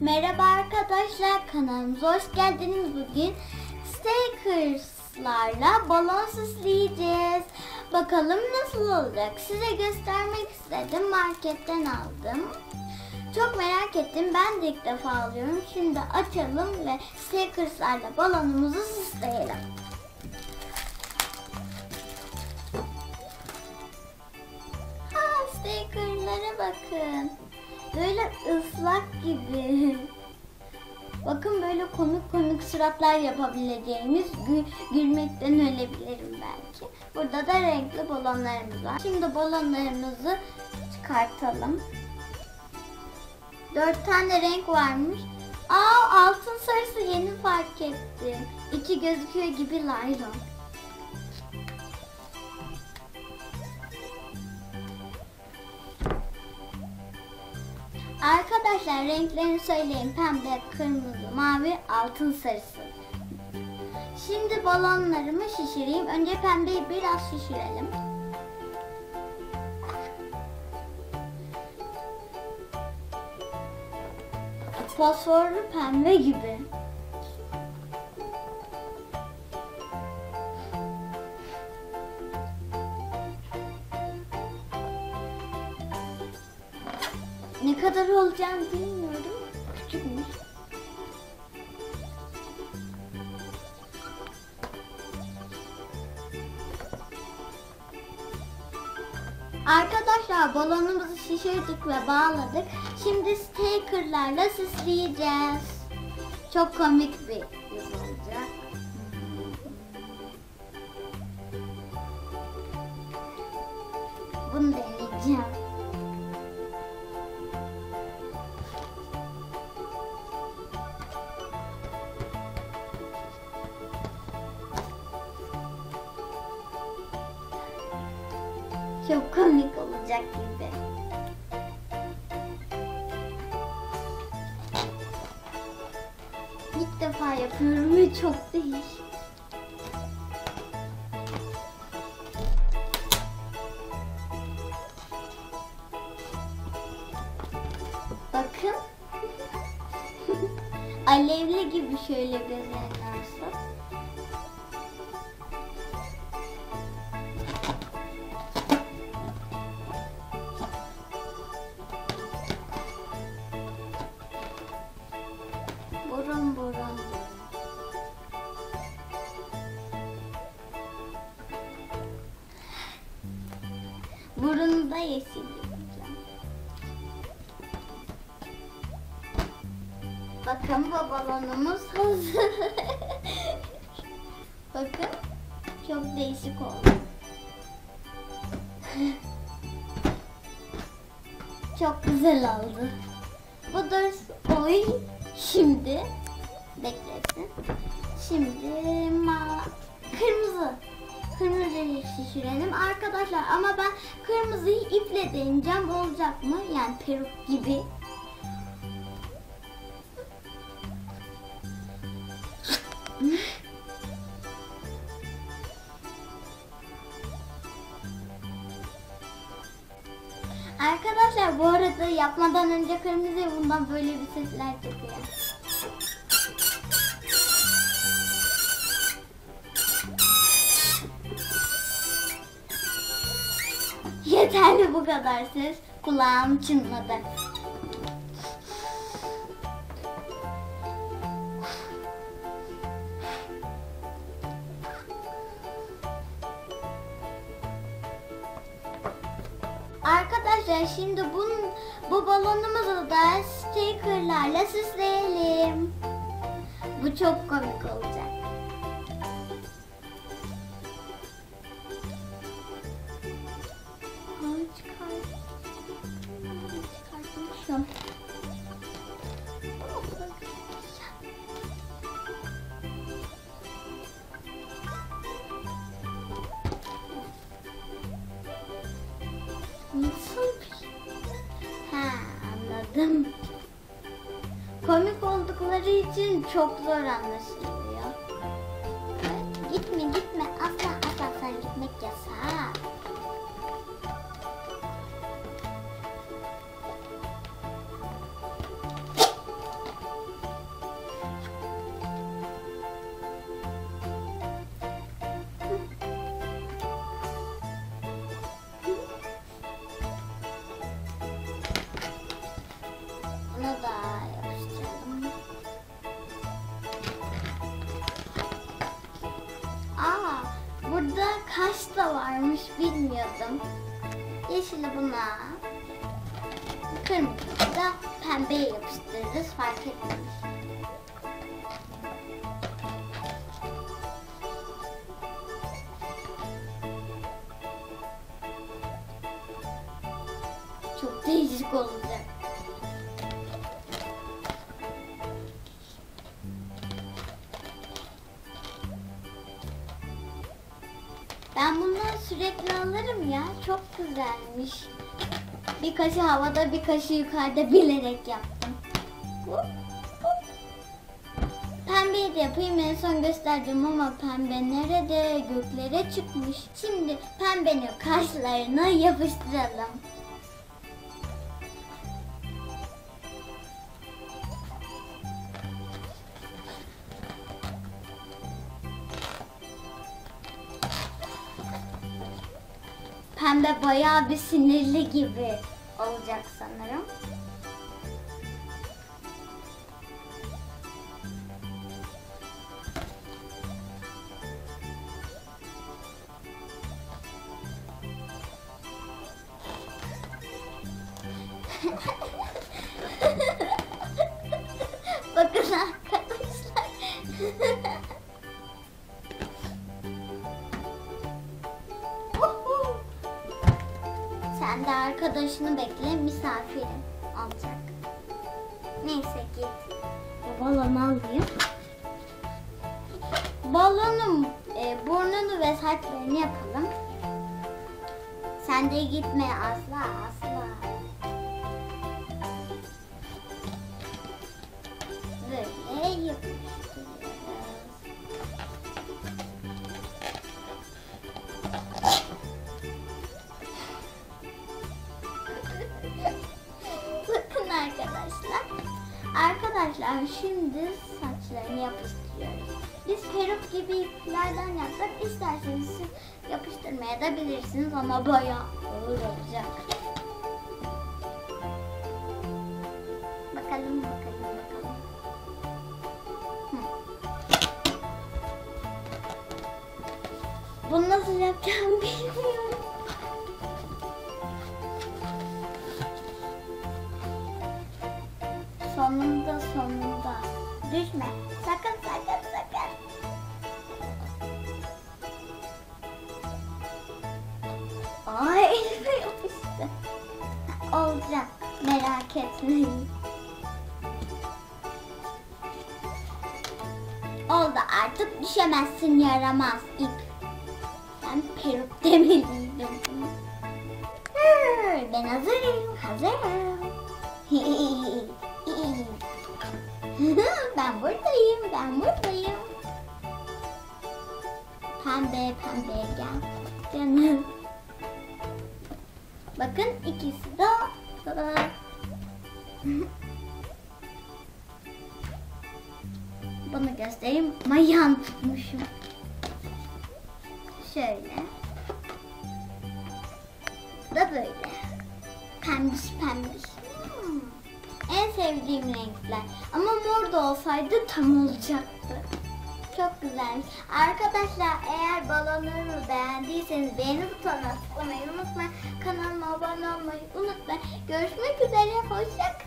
Merhaba arkadaşlar, kanalımıza hoş geldiniz. Bugün Stakers'larla balon süsleyeceğiz. Bakalım nasıl olacak. Size göstermek istedim. Marketten aldım. Çok merak ettim. Ben de ilk defa alıyorum. Şimdi açalım ve Stakers'larla balonumuzu süsleyelim. Staker'lara bakın. Böyle ıslak gibi. Bakın böyle komik suratlar yapabileceğimiz, gülmekten ölebilirim belki. Burada da renkli balonlarımız var. Şimdi balonlarımızı çıkartalım. 4 tane renk varmış. Aa, altın sarısı yeni fark ettim. İçi gözüküyor gibi laylon. Arkadaşlar renklerini söyleyin. Pembe, kırmızı, mavi, altın sarısı. Şimdi balonlarımı şişireyim. Önce pembeyi biraz şişirelim. Fosforlu pembe gibi. Ne kadar olacağını bilmiyorum. Küçükmüş. Arkadaşlar balonumuzu şişirdik ve bağladık. Şimdi staker'larla süsleyeceğiz. Çok komik bir yüz olacak. Bunu deneyeceğim. Çok komik olacak gibi. İlk defa yapıyorum ve çok değişik. Bakın. Alevli gibi şöyle gözlerlerse. Burunu da yeşil yapacağım. Bakın bu balonumuz hazır. Bakın çok değişik oldu. Çok güzel oldu. Bu da oy. Şimdi beklesin. Şimdi kırmızı. Kırmızıyı şişirelim arkadaşlar, ama ben kırmızıyı iple deneyeceğim, olacak mı? Yani peruk gibi. Arkadaşlar bu arada yapmadan önce kırmızıyı bundan böyle bir sesler çıkıyor. Yeterli bu kadar ses. Kulağım çınladı. Arkadaşlar şimdi bu balonumuzu da staker'larla süsleyelim. Bu çok komik olacak. Anladım. Komik oldukları için çok zor anlaşılıyor. Gitme asla sen gitmek yasak. koydum. Yeşili buna, kırmızı da pembeye yapıştırırız, fark etmemiş. Çok değişik olacak. Ben bundan sürekli alırım ya, çok güzelmiş. Bir kaşı havada, bir kaşı yukarıda bilerek yaptım. Pembeyi de yapayım, en son gösterdim ama pembe nerede? Göklere çıkmış. Şimdi pembenin kaşlarına yapıştıralım. Pembe bayağı bir sinirli gibi olacak sanırım. Bakın arkadaşlar. Ben de arkadaşını bekle, misafirim olacak. Neyse ki balonu alayım. Balonun burnunu ve saçlarını yapalım. Sen de gitme asla asla. Böyle yapıştırıyoruz. Arkadaşlar şimdi saçlarını yapıştırıyoruz. Biz peruk gibi iplerden yapsak, isterseniz yapıştırmaya da bilirsiniz ama bayağı ağır olacak. Bakalım bakalım bakalım. Bunu nasıl yapacağım bilmiyorum. Sonunda. Düşme. Sakın sakın sakın. Ay elime yapıştı. Olacak. Merak etmeyin. Oldu, artık düşemezsin yaramaz ip. Ben peruk demeliydim. Ben hazırım. Hazırım. Ben buradayım, Pembe, gel canım. Bakın ikisi de. Bunu göstereyim, mayan tutmuşum. Şöyle. Bu da böyle. Pembiş, En sevdiğim renkler. Ama mor da olsaydı tam olacaktı. Çok güzel. Arkadaşlar eğer balonlarımı beğendiyseniz beğeni butonuna tıklamayı unutmayın. Kanalıma abone olmayı unutmayın. Görüşmek üzere. Hoşça kalın.